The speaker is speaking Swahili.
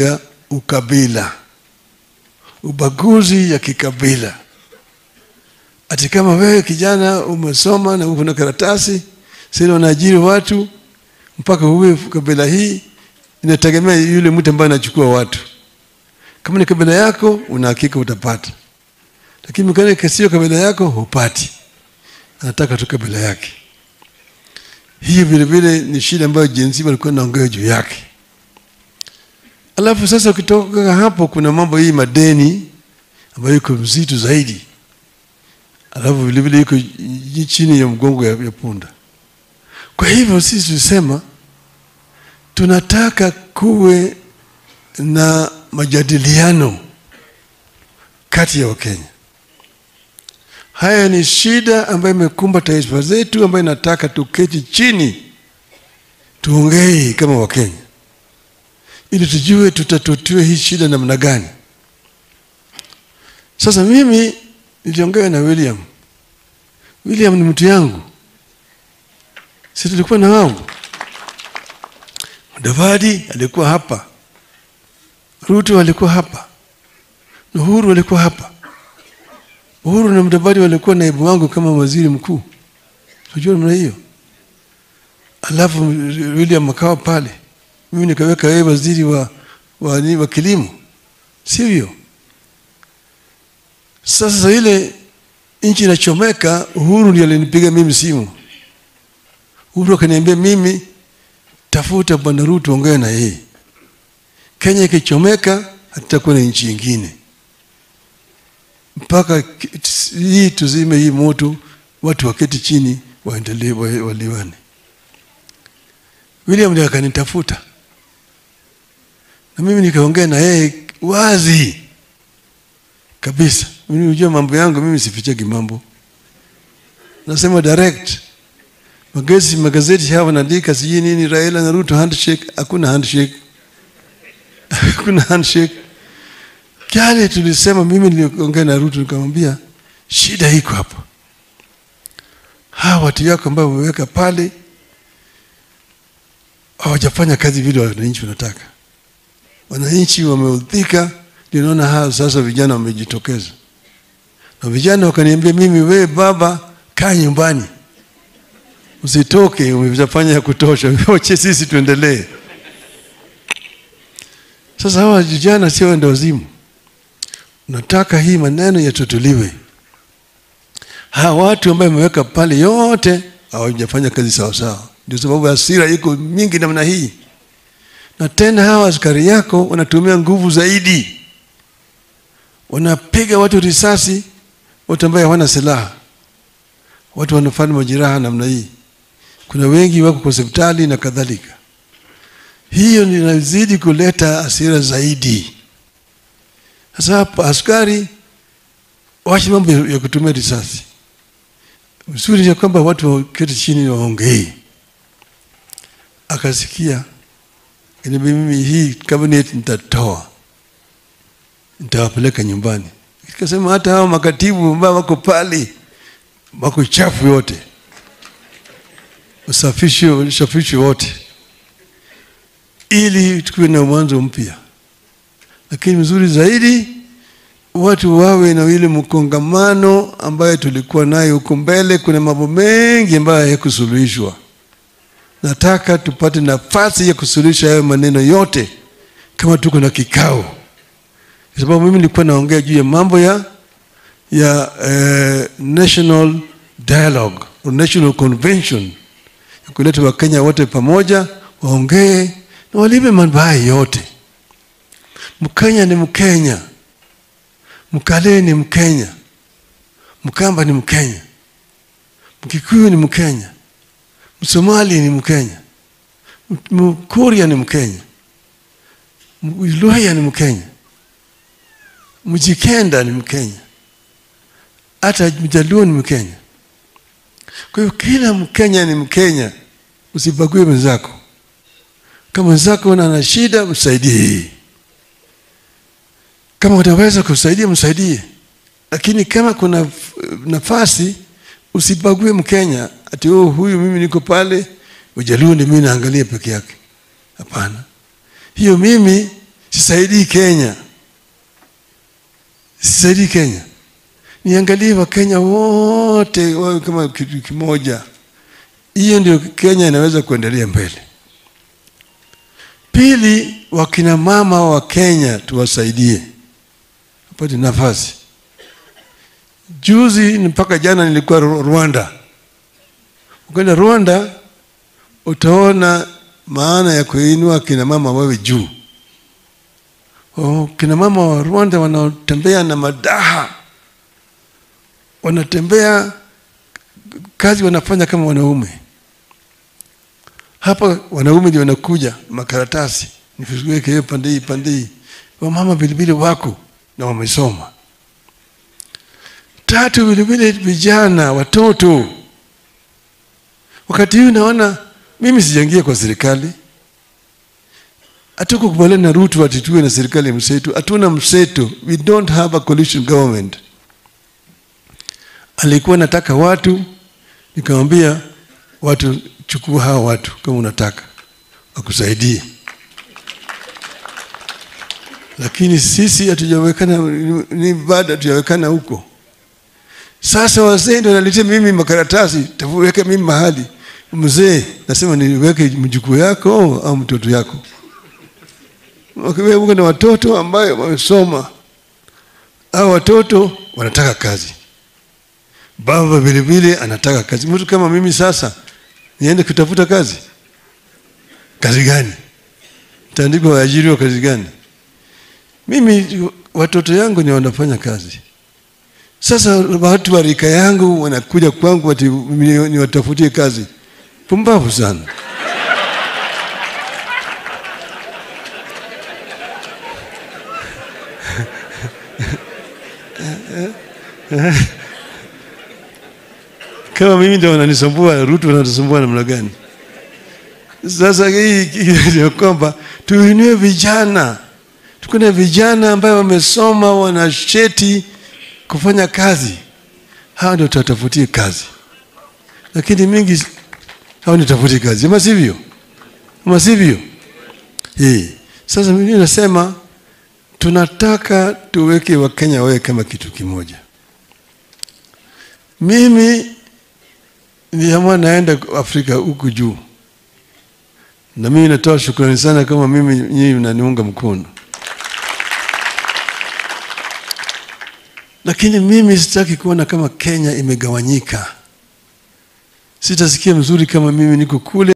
ya ukabila, ubaguzi ya kikabila. Ati kama wewe kijana umesoma na una karatasi, sasa unaajiri watu mpaka uwe kabila hii, inategemea yule mtu ambaye anachukua watu. Kama ni kabila yako una hakika utapata. Lakini mkana sio kabila yako hupati. Anataka tu kabila yake. Hii vile vile ni shida ambayo jinsi walikuwa naongea juu yake. Alafu sasa ukitoka hapo kuna mambo hii madeni ambayo yuko mzito zaidi. Alafu vile vile yuko chini ya mgongo ya punda. Kwa hivyo sisi tunasema tunataka kuwe na majadiliano kati ya Wakenya. Haya ni shida ambayo imekumba taifa zetu, ambayo nataka tuketi chini tuongee kama Wakenya ili tujue tutatotue hii shida namna gani. Sasa mimi niliongea na William. William ni mtu yangu. Sisi tulikuwa na wao. Ndabadi alikuwa hapa. Ruto alikuwa hapa. Uhuru alikuwa hapa. Uhuru na Ndabadi walikuwa naibu wangu kama waziri mkuu. Unajua namna hiyo. Alafu William akawa pale. Mimi nikaweka yeye waziri wa kilimo. Sivyo? Sasa ile nchi inachomeka, Uhuru ndiye alinipiga mimi simu. Uhuru akaniambia mimi tafuta Bwana Ruto ongea na yeye. Kenya ikichomeka hatakuwa na nchi nyingine. Mpaka hii tuzime hii moto, watu waketi chini waendelee waliwane. William ndiye akanitafuta. Na mimi nikaongea na yeye wazi kabisa. Mimi unajua mambo yangu, mimi sificheki mambo. Nasema direct. Magazeti haya wanaandika sijui nini, Raila na Ruto handshake, hakuna handshake. Hakuna handshake. Kale tulisema, mimi niliongea na Ruto nikamwambia shida iko hapa. Hawa watu yako ambao wameweka pale hawajafanya kazi vile wananchi wanataka. Wananchi wameudhika, ninaona hao sasa vijana wamejitokeza. Na vijana wakaniambia mimi, we baba kaa nyumbani. Usitoke, umefanya ya kutosha. Wache sisi tuendelee. Sasa hawa vijana sio wenda wazimu. Nataka hii maneno yatutuliwe. Hawa watu ambao wameweka pale yote hawajafanya kazi sawa sawa. Ndio sababu hasira iko mingi namna hii. Na tena hawa askari yako wanatumia nguvu zaidi. Wanapiga watu risasi, watu ambao hawana silaha. Watu wanafanya majeraha namna hii. Kuna wengi wako kwa hospitali na kadhalika. Hiyo inazidi kuleta hasira zaidi. Sasa askari waache mambo ya kutumia risasi. Msuri ya kwamba watu waketi chini waongee. Akasikia ni mimi hii cabinet nitatoa. Nitawapeleka nyumbani. Nikasema hata hao makatibu ambao wako pale wako chafu yote. Usafisho wote. Ili tuwe na mwanzo mpya. Lakini mzuri zaidi watu wawe na ile mkongamano ambayo tulikuwa nayo huko mbele. Kuna mambo mengi ambayo hayakusuluhishwa. Nataka tupate nafasi ya kusuluhisha hayo maneno yote kama tuko na kikao. Kwa sababu mimi nilikuwa naongea juu ya mambo ya national dialogue or national convention. Kuleta Wakenya wote pamoja waongee na walibe mambo yote. Mkenya ni Mkenya. Mkale ni Mkenya. Mkamba ni Mkenya. Mkikuyu ni Mkenya. Msomali ni Mkenya. Mkoria ni Mkenya. Mluhya ni Mkenya. Mjikenda ni Mkenya. Hata Mjaluo ni Mkenya. Kwa hiyo kila Mkenya ni Mkenya. Usibague mwenzako. Kama mwenzako ana shida msaidie. Kama utaweza kusaidia msaidie. Lakini kama kuna nafasi usibague Mkenya. Ati huyu mimi niko pale, Wajaluo ni mimi naangalia peke yake. Hapana. Hiyo mimi Sisaidii Kenya. Niangalie wa Kenya wote wawe kama kitu kimoja. Hiyo ndio Kenya inaweza kuendelea mbele. Pili, wakina mama wa Kenya tuwasaidie. Apate nafasi. Juzi mpaka jana nilikuwa Rwanda. Ukienda Rwanda utaona maana ya kuinua kina mama wawe juu. Oh, kina mama wa Rwanda wanatembea na madaha. Wanatembea kazi wanafanya kama wanaume. Hapa wanaume ndio wanakuja makaratasi, nifuweke pande hii. Wamama vilevile wako na wamesoma. Tatu, vilevile vijana, watoto. Wakati huu naona mimi sijaingia kwa serikali. Hatuko kubaliana na Ruto atitue na serikali mseto. Hatuna mseto. We don't have a coalition government. Alikuwa nataka watu, nikamwambia watu, chukua hawa watu kama unataka wakusaidie. Lakini sisi hatujawekana, ni bado hatujawekana huko. Sasa wazee ndio wanaletea mimi makaratasi, taweka mimi mahali. Mzee nasema niweke mjukuu yako au mtoto yako. Wakiwa uko na watoto ambao wamesoma, hao watoto wanataka kazi. Baba vile vile anataka kazi. Mtu kama mimi sasa niende kutafuta kazi? Kazi gani? Nitaandikwa waajiri wa kazi gani? Mimi watoto yangu ni wanafanya kazi. Sasa watu wa rika yangu wanakuja kwangu ati ni watafutie kazi. Pumbavu sana. Kama mimi ndio wananisumbua, Ruto wanatusumbua namna gani? Sasa hii kwamba tuinue vijana. Tukuna vijana ambao wamesoma, wana cheti kufanya kazi. Hao ndio tutafutie kazi. Lakini mingi hao ndio tutafutie kazi. Masivyo. Sasa mimi nasema tunataka tuweke wa Kenya wawe kama kitu kimoja. Mimi niliamua naenda Afrika huku juu. Na mimi natoa shukrani sana kama mimi nyinyi mnaniunga mkono. Lakini mimi sitaki kuona kama Kenya imegawanyika. Sitasikia mzuri kama mimi niko kule.